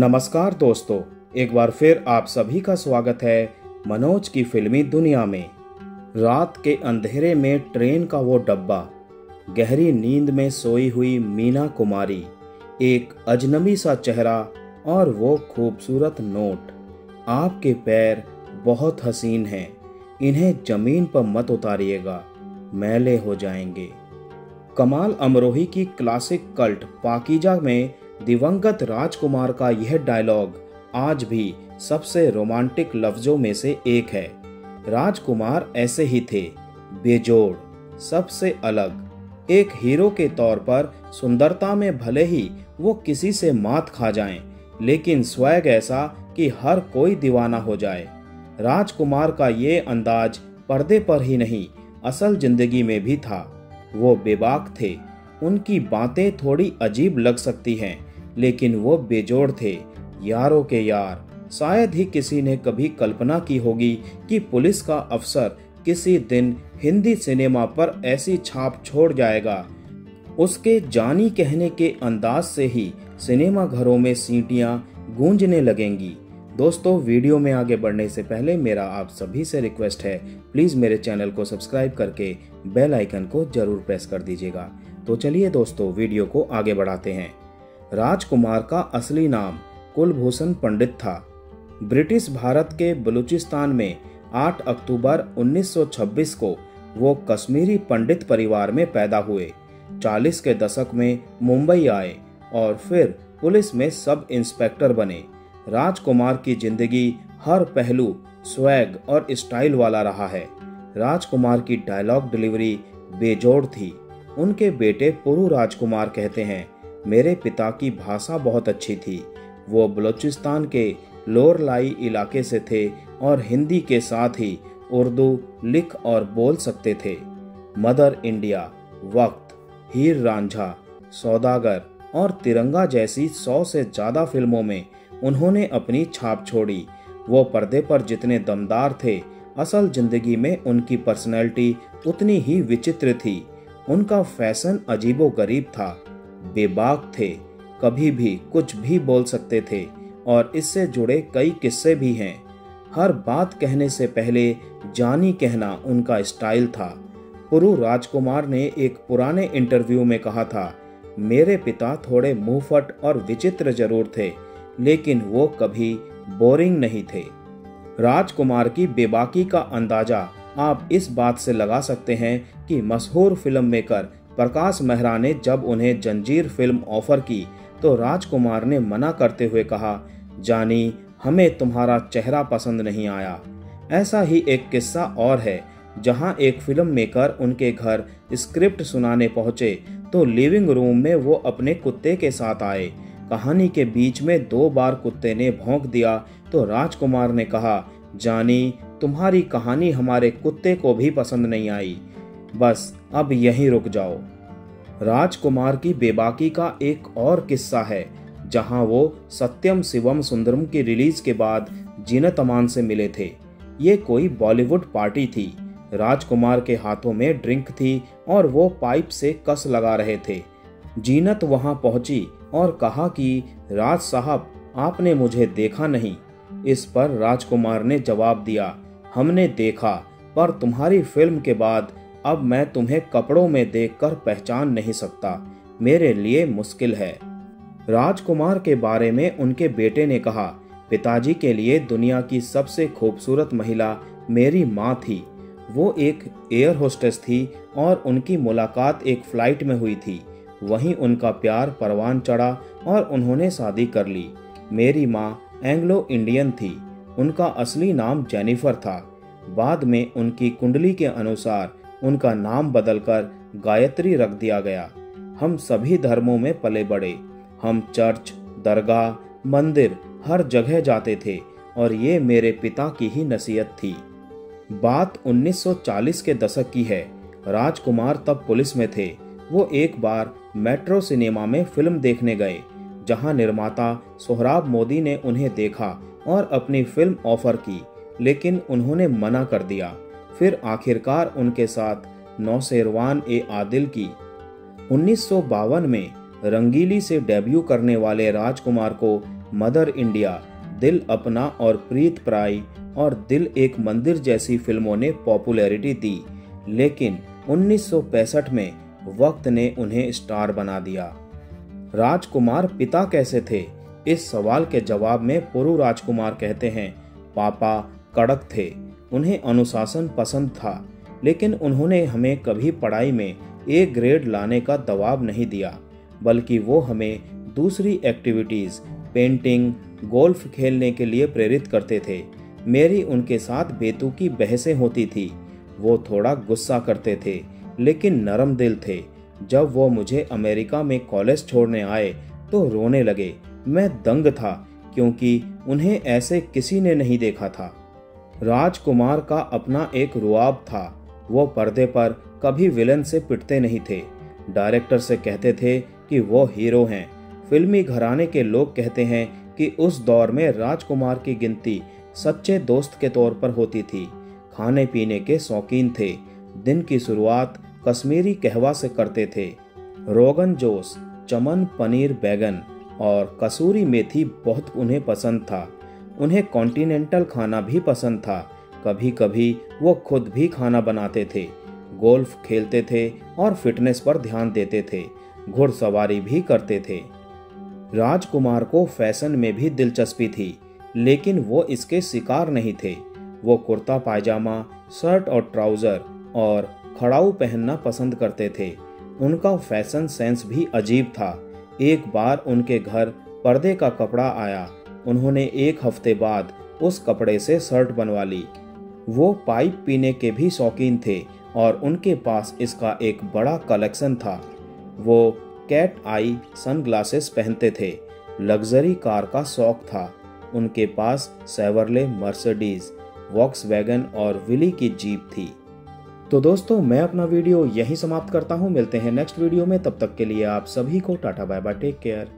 नमस्कार दोस्तों, एक बार फिर आप सभी का स्वागत है मनोज की फिल्मी दुनिया में। रात के अंधेरे में ट्रेन का वो डब्बा, गहरी नींद में सोई हुई मीना कुमारी, एक अजनबी सा चेहरा और वो खूबसूरत नोट। आपके पैर बहुत हसीन हैं, इन्हें जमीन पर मत उतारिएगा, मैले हो जाएंगे। कमाल अमरोही की क्लासिक कल्ट पाकीजा में दिवंगत राजकुमार का यह डायलॉग आज भी सबसे रोमांटिक लफ्जों में से एक है। राजकुमार ऐसे ही थे, बेजोड़, सबसे अलग। एक हीरो के तौर पर सुंदरता में भले ही वो किसी से मात खा जाएं, लेकिन स्वैग ऐसा कि हर कोई दीवाना हो जाए। राजकुमार का ये अंदाज पर्दे पर ही नहीं, असल जिंदगी में भी था। वो बेबाक थे, उनकी बातें थोड़ी अजीब लग सकती हैं, लेकिन वो बेजोड़ थे, यारों के यार। शायद ही किसी ने कभी कल्पना की होगी कि पुलिस का अफसर किसी दिन हिंदी सिनेमा पर ऐसी छाप छोड़ जाएगा। उसके जानी कहने के अंदाज से ही सिनेमा घरों में सीटियां गूंजने लगेंगी। दोस्तों, वीडियो में आगे बढ़ने से पहले मेरा आप सभी से रिक्वेस्ट है, प्लीज़ मेरे चैनल को सब्सक्राइब करके बेल आइकन को जरूर प्रेस कर दीजिएगा। तो चलिए दोस्तों, वीडियो को आगे बढ़ाते हैं। राजकुमार का असली नाम कुलभूषण पंडित था। ब्रिटिश भारत के बलूचिस्तान में 8 अक्टूबर 1926 को वो कश्मीरी पंडित परिवार में पैदा हुए। 40 के दशक में मुंबई आए और फिर पुलिस में सब इंस्पेक्टर बने। राजकुमार की जिंदगी हर पहलू स्वैग और स्टाइल वाला रहा है। राजकुमार की डायलॉग डिलीवरी बेजोड़ थी। उनके बेटे पुरु राजकुमार कहते हैं, मेरे पिता की भाषा बहुत अच्छी थी। वो बलूचिस्तान के लोरलाई इलाके से थे और हिंदी के साथ ही उर्दू लिख और बोल सकते थे। मदर इंडिया, वक्त, हीर रांझा, सौदागर और तिरंगा जैसी 100 से ज़्यादा फिल्मों में उन्होंने अपनी छाप छोड़ी। वो पर्दे पर जितने दमदार थे, असल जिंदगी में उनकी पर्सनैलिटी उतनी ही विचित्र थी। उनका फैशन अजीबोगरीब था। बेबाक थे, कभी भी कुछ भी बोल सकते थे और इससे जुड़े कई किस्से भी हैं। हर बात कहने से पहले जानी कहना उनका स्टाइल था। पुरु राजकुमार ने एक पुराने इंटरव्यू में कहा था, मेरे पिता थोड़े मुंहफट और विचित्र जरूर थे, लेकिन वो कभी बोरिंग नहीं थे। राजकुमार की बेबाकी का अंदाजा आप इस बात से लगा सकते हैं कि मशहूर फिल्म मेकर प्रकाश मेहरा ने जब उन्हें जंजीर फिल्म ऑफर की तो राजकुमार ने मना करते हुए कहा, जानी, हमें तुम्हारा चेहरा पसंद नहीं आया। ऐसा ही एक किस्सा और है, जहां एक फिल्म मेकर उनके घर स्क्रिप्ट सुनाने पहुंचे तो लिविंग रूम में वो अपने कुत्ते के साथ आए। कहानी के बीच में 2 बार कुत्ते ने भौंक दिया तो राजकुमार ने कहा, जानी, तुम्हारी कहानी हमारे कुत्ते को भी पसंद नहीं आई, बस अब यहीं रुक जाओ। राजकुमार की बेबाकी का एक और किस्सा है, जहां वो सत्यम शिवम सुंदरम की रिलीज के बाद जीनत अमान से मिले थे। ये कोई बॉलीवुड पार्टी थी। राजकुमार के हाथों में ड्रिंक थी और वो पाइप से कस लगा रहे थे। जीनत वहां पहुंची और कहा कि राज साहब, आपने मुझे देखा नहीं। इस पर राजकुमार ने जवाब दिया, हमने देखा, पर तुम्हारी फिल्म के बाद अब मैं तुम्हें कपड़ों में देखकर पहचान नहीं सकता, मेरे लिए मुश्किल है। राजकुमार के बारे में उनके बेटे ने कहा, पिताजी के लिए दुनिया की सबसे खूबसूरत महिला मेरी माँ थी। वो एक एयर होस्टेस थी और उनकी मुलाकात एक फ्लाइट में हुई थी। वहीं उनका प्यार परवान चढ़ा और उन्होंने शादी कर ली। मेरी माँ एंग्लो इंडियन थी। उनका असली नाम जेनिफर था। बाद में उनकी कुंडली के अनुसार उनका नाम बदलकर गायत्री रख दिया गया। हम सभी धर्मों में पले बड़े, हम चर्च, दरगाह, मंदिर, हर जगह जाते थे और ये मेरे पिता की ही नसीहत थी। बात 1940 के दशक की है। राजकुमार तब पुलिस में थे। वो एक बार मेट्रो सिनेमा में फिल्म देखने गए, जहां निर्माता सोहराब मोदी ने उन्हें देखा और अपनी फिल्म ऑफर की, लेकिन उन्होंने मना कर दिया। फिर आखिरकार उनके साथ नौशेरवान-ए-आदिल की 1952 में रंगीली से डेब्यू करने वाले राजकुमार को मदर इंडिया, दिल अपना और प्रीत पराई और दिल एक मंदिर जैसी फिल्मों ने पॉपुलैरिटी दी, लेकिन 1965 में वक्त ने उन्हें स्टार बना दिया। राजकुमार पिता कैसे थे, इस सवाल के जवाब में पुरु राजकुमार कहते हैं, पापा कड़क थे, उन्हें अनुशासन पसंद था, लेकिन उन्होंने हमें कभी पढ़ाई में ए ग्रेड लाने का दबाव नहीं दिया, बल्कि वो हमें दूसरी एक्टिविटीज़, पेंटिंग, गोल्फ खेलने के लिए प्रेरित करते थे। मेरी उनके साथ बेतुकी बहसें होती थी, वो थोड़ा गुस्सा करते थे, लेकिन नरम दिल थे। जब वो मुझे अमेरिका में कॉलेज छोड़ने आए तो रोने लगे। मैं दंग था क्योंकि उन्हें ऐसे किसी ने नहीं देखा था। राजकुमार का अपना एक रुआब था, वो पर्दे पर कभी विलन से पिटते नहीं थे। डायरेक्टर से कहते थे कि वो हीरो हैं। फिल्मी घराने के लोग कहते हैं कि उस दौर में राजकुमार की गिनती सच्चे दोस्त के तौर पर होती थी। खाने पीने के शौकीन थे, दिन की शुरुआत कश्मीरी कहवा से करते थे। रोगन जोश, चमन पनीर बैगन और कसूरी मेथी बहुत उन्हें पसंद था। उन्हें कॉन्टिनेंटल खाना भी पसंद था, कभी कभी वो खुद भी खाना बनाते थे। गोल्फ खेलते थे और फिटनेस पर ध्यान देते थे, घुड़सवारी भी करते थे। राजकुमार को फैशन में भी दिलचस्पी थी, लेकिन वो इसके शिकार नहीं थे। वो कुर्ता पायजामा, शर्ट और ट्राउज़र और खड़ाऊ पहनना पसंद करते थे। उनका फैशन सेंस भी अजीब था। एक बार उनके घर पर्दे का कपड़ा आया, उन्होंने एक हफ्ते बाद उस कपड़े से शर्ट बनवा ली। वो पाइप पीने के भी शौकीन थे और उनके पास इसका एक बड़ा कलेक्शन था। वो कैट आई सनग्लासेस पहनते थे। लग्जरी कार का शौक था। उनके पास सेवरले, मर्सिडीज, वॉक्सवैगन और विली की जीप थी। तो दोस्तों, मैं अपना वीडियो यहीं समाप्त करता हूँ। मिलते हैं नेक्स्ट वीडियो में, तब तक के लिए आप सभी को Tata, bye bye, take care.